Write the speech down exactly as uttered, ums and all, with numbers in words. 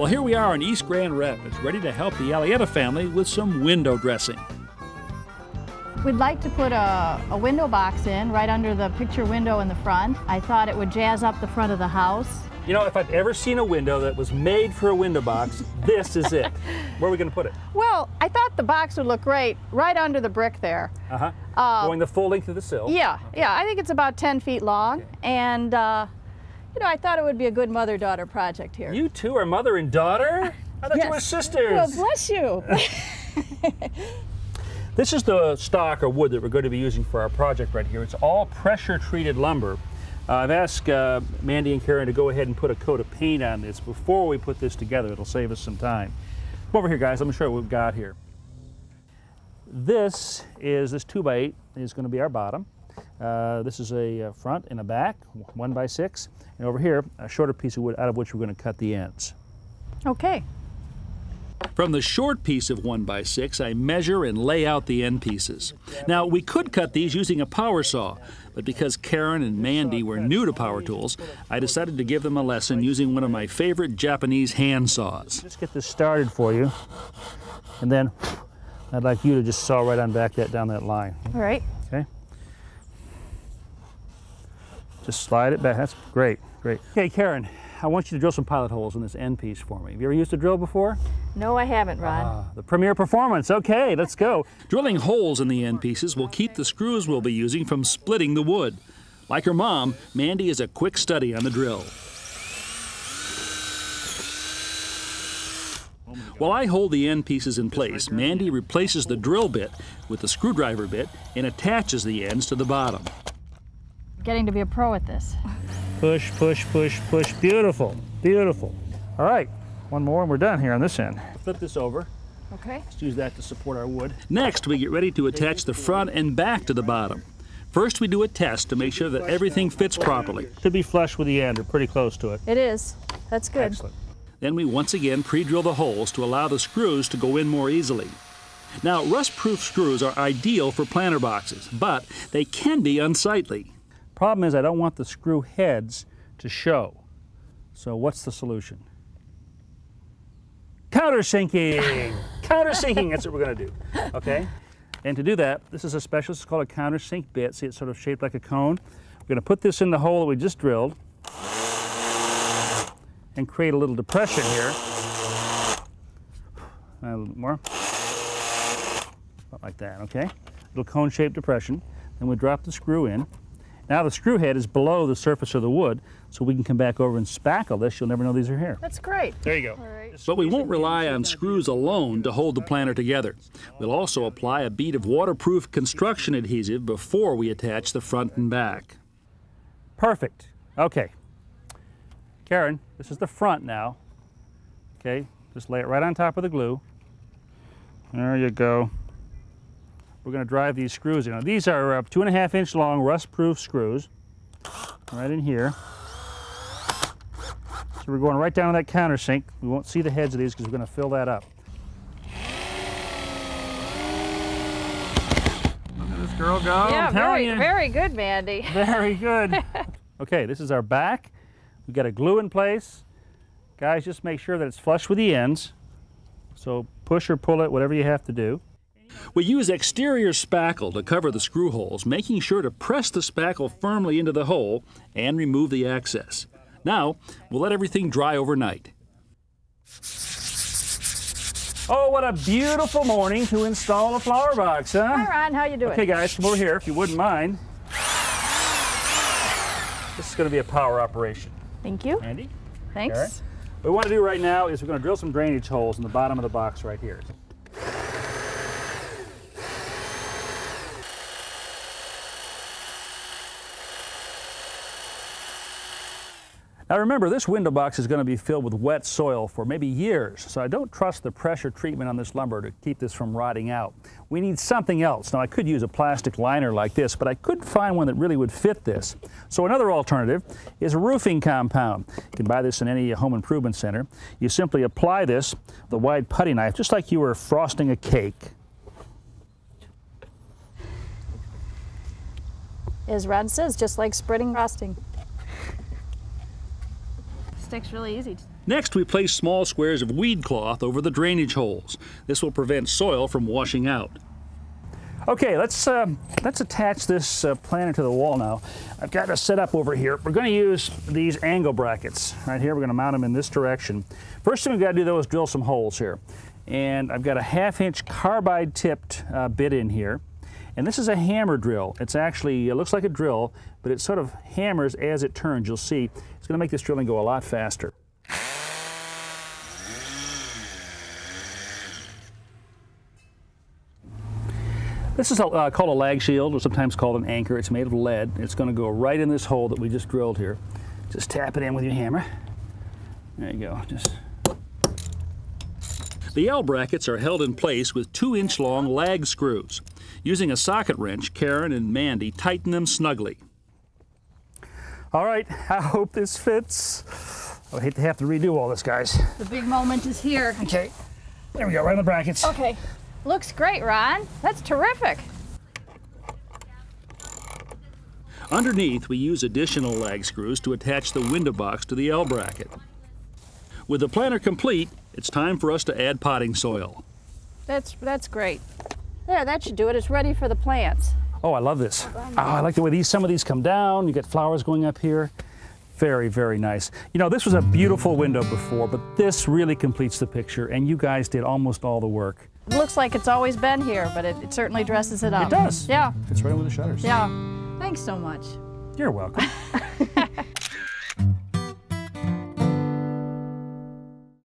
Well, here we are in East Grand Rapids, ready to help the Alietta family with some window dressing. We'd like to put a, a window box in right under the picture window in the front. I thought it would jazz up the front of the house. You know, if I've ever seen a window that was made for a window box, this is it. Where are we going to put it? Well, I thought the box would look great right under the brick there. Uh-huh. Uh, Going the full length of the sill. Yeah, okay. yeah. I think it's about ten feet long. Okay. And, uh, you know, I thought it would be a good mother-daughter project here. You two are mother and daughter? I thought yes. you were sisters. Well, bless you. This is the stock or wood that we're going to be using for our project right here. It's all pressure-treated lumber. Uh, I've asked uh, Mandy and Karen to go ahead and put a coat of paint on this before we put this together. It'll save us some time. Come over here, guys. Let me show you what we've got here. This is, this two by eight is going to be our bottom. Uh, this is a front and a back, one by six. And over here, a shorter piece of wood out of which we're going to cut the ends. Okay. From the short piece of one by six, I measure and lay out the end pieces. Now, we could cut these using a power saw, but because Karen and Mandy were new to power tools, I decided to give them a lesson using one of my favorite Japanese hand saws. Just get this started for you, and then I'd like you to just saw right on back that down that line. All right. Okay. Just slide it back. That's great, great. Okay, Karen. I want you to drill some pilot holes in this end piece for me. Have you ever used a drill before? No, I haven't, Ron. Ah, the premier performance. Okay, let's go. Drilling holes in the end pieces will keep the screws we'll be using from splitting the wood. Like her mom, Mandy is a quick study on the drill. While I hold the end pieces in place, Mandy replaces the drill bit with the screwdriver bit and attaches the ends to the bottom. Getting to be a pro at this. Push, push, push, push. Beautiful, beautiful. All right, one more and we're done here on this end. Flip this over. Okay. Let's use that to support our wood. Next, we get ready to attach the front and back to the bottom. First, we do a test to make sure that everything fits properly. Should be flush with the end or pretty close to it. It is. That's good. Excellent. Then we once again pre-drill the holes to allow the screws to go in more easily. Now, rust-proof screws are ideal for planter boxes, but they can be unsightly. Problem is I don't want the screw heads to show. So what's the solution? Countersinking! Countersinking, that's what we're gonna do, okay? And to do that, this is a special, it's called a countersink bit. See, it's sort of shaped like a cone. We're gonna put this in the hole that we just drilled and create a little depression here. A little bit more. About like that, okay? Little cone-shaped depression. Then we drop the screw in. Now the screw head is below the surface of the wood, so we can come back over and spackle this. You'll never know these are here. That's great. There you go. All right. But we won't rely on screws alone to hold the planter together. We'll also apply a bead of waterproof construction adhesive before we attach the front and back. Perfect. Okay. Karen, this is the front now. Okay, just lay it right on top of the glue. There you go. We're going to drive these screws in. Now, these are uh, two and a half inch long rust-proof screws, right in here. So we're going right down to that countersink. We won't see the heads of these because we're going to fill that up. Look at this girl go. Yeah, very, very good, Mandy. Very good. Okay, this is our back. We've got a glue in place. Guys, just make sure that it's flush with the ends. So push or pull it, whatever you have to do. We use exterior spackle to cover the screw holes, making sure to press the spackle firmly into the hole and remove the excess. Now, we'll let everything dry overnight. Oh, what a beautiful morning to install a flower box, huh? Hi, Ron. How you doing? Okay, guys, come over here, if you wouldn't mind. This is going to be a power operation. Thank you. Andy? Thanks. Karen. What we want to do right now is we're going to drill some drainage holes in the bottom of the box right here. Now remember, this window box is going to be filled with wet soil for maybe years, so I don't trust the pressure treatment on this lumber to keep this from rotting out. We need something else. Now I could use a plastic liner like this, but I couldn't find one that really would fit this. So another alternative is roofing compound. You can buy this in any home improvement center. You simply apply this with a wide putty knife, just like you were frosting a cake. As Ron says, just like spreading frosting. sticks really easy. Next, we place small squares of weed cloth over the drainage holes. This will prevent soil from washing out. Okay, let's, uh, let's attach this uh, planter to the wall now. I've got it set up over here. We're going to use these angle brackets right here. We're going to mount them in this direction. First thing we've got to do, though, is drill some holes here. And I've got a half-inch carbide-tipped uh, bit in here. And this is a hammer drill. It's actually, it looks like a drill, but it sort of hammers as it turns. You'll see it's going to make this drilling go a lot faster. This is a, uh, called a lag shield, or sometimes called an anchor. It's made of lead. It's going to go right in this hole that we just drilled here. Just tap it in with your hammer. There you go. Just. The L brackets are held in place with two-inch long lag screws. Using a socket wrench, Karen and Mandy tighten them snugly. All right, I hope this fits. I would hate to have to redo all this, guys. The big moment is here. Okay, there we go, right on the brackets. Okay. Looks great, Ron. That's terrific. Underneath, we use additional lag screws to attach the window box to the L bracket. With the planter complete, it's time for us to add potting soil. That's, that's great. There, that should do it. It's ready for the plants. Oh, I love this. Oh, I like the way these, some of these come down. You got flowers going up here. Very, very nice. You know, this was a beautiful window before, but this really completes the picture, and you guys did almost all the work. It looks like it's always been here, but it, it certainly dresses it up. It does. Yeah. It's right over the shutters. Yeah. Thanks so much. You're welcome.